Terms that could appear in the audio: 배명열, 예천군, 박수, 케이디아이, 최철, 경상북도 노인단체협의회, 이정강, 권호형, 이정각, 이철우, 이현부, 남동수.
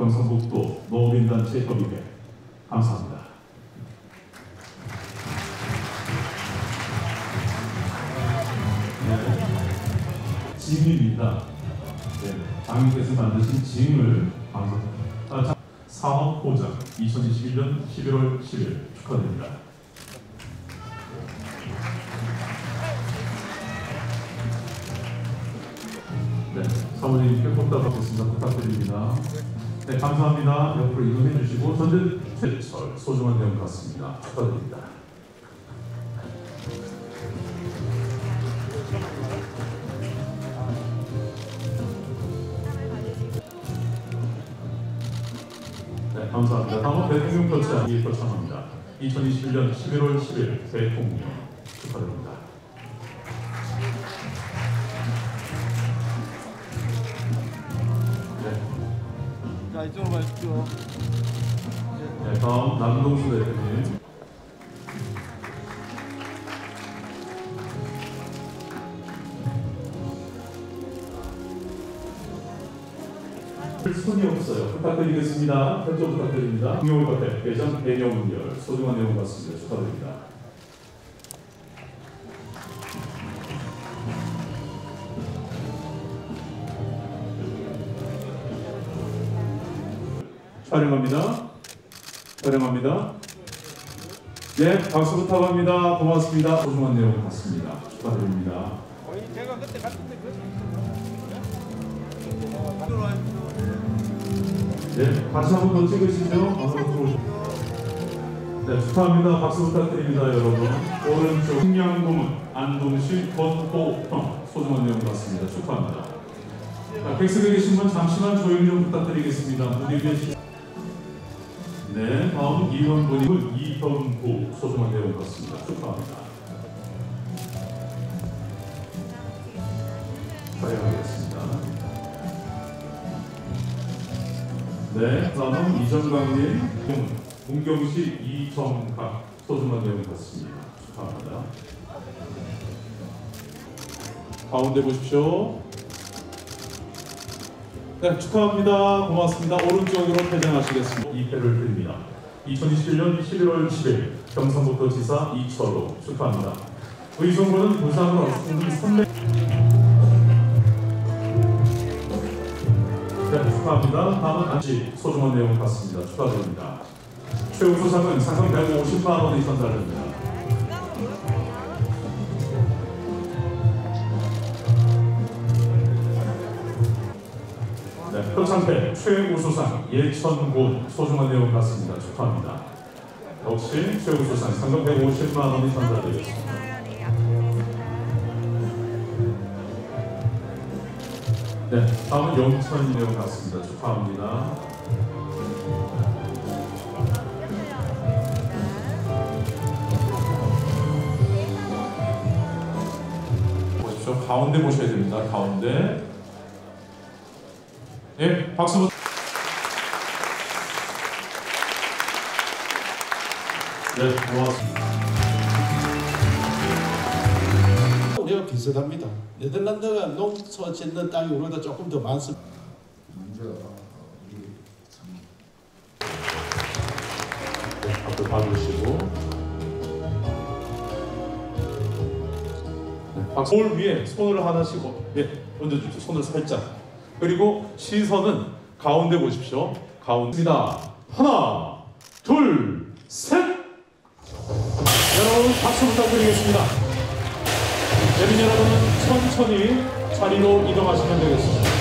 경상북도 노인단체협의회 감사합니다. 짐입니다. 네, 장님께서 만드신 짐을 감사합니다. 사업 보장 2021년 11월 10일 축하드립니다. 네, 사모님께 꽃다 받겠습니다. 부탁드립니다. 네, 감사합니다. 옆으로 이동해 주시고 전진 최철 소중한 내용 같습니다. 축하드립니다. 네, 감사합니다. 다음은 대통령 결재안이 결정합니다. 2021년 11월 10일 대통령 축하드립니다. 자, 이쪽으로 가십시오. 네, 다음 남동수 대표님. 손이 없어요. 부탁드리겠습니다. 협조 부탁드립니다. 중요한 것 같아요. 예전 배명열 소중한 내용 같습니다. 축하드립니다. 촬영합니다. 촬영합니다. 네, 박수 부탁합니다. 고맙습니다. 소중한 내용 같습니다. 축하드립니다. 제가 그때 갔을 때 네, 같이 한 번 더 찍으시죠. 네, 축하합니다. 박수 부탁드립니다, 여러분. 오른쪽 중량동은 안동시 권호형 소중한 내용 같습니다. 축하합니다. 객석에 계신 분 잠시만 조용히 좀 부탁드리겠습니다. 무대 위에 네, 다음 이현부님은 이현부 소중한 내용 같습니다. 축하합니다. 사양하겠습니다. 네, 다음은 이정강님 동경시 이정각 소중한 내용 같습니다. 축하합니다. 가운데 보십시오. 네, 축하합니다. 고맙습니다. 오른쪽으로 퇴장하시겠습니다. 2패를 드립니다. 2021년 11월 10일 경상북도 지사 이철우 축하합니다. 의정부는 부산으로 왔습니다. 네, 축하합니다. 다음은 같이 소중한 내용 같습니다. 축하드립니다. 최우수상은 상금 150만 원이 전달됩니다. 표창패 최우수상 예천군 소중한 내용 같습니다. 축하합니다. 역시 최우수상 상금 150만 원이 전달되겠습니다. 네, 다음은 영천 내용 같습니다. 축하합니다. 보십시오. 가운데 보셔야 됩니다. 가운데. 예, 박수. 네, 고맙습니다. 우리가 비슷합니다. 네덜란드가 농소 짓는 땅이 우리보다 조금 더 많습니다. 먼저 우리 네, 앞으로 봐주시고 네, 박수. 볼 위에 손을 하나씩 예, 얹어주십시오. 손을 살짝. 그리고 시선은 가운데 보십시오. 가운데입니다. 하나, 둘, 셋! 여러분 박수 부탁드리겠습니다. 예민 여러분은 천천히 자리로 이동하시면 되겠습니다.